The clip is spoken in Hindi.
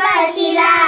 वटपशिला।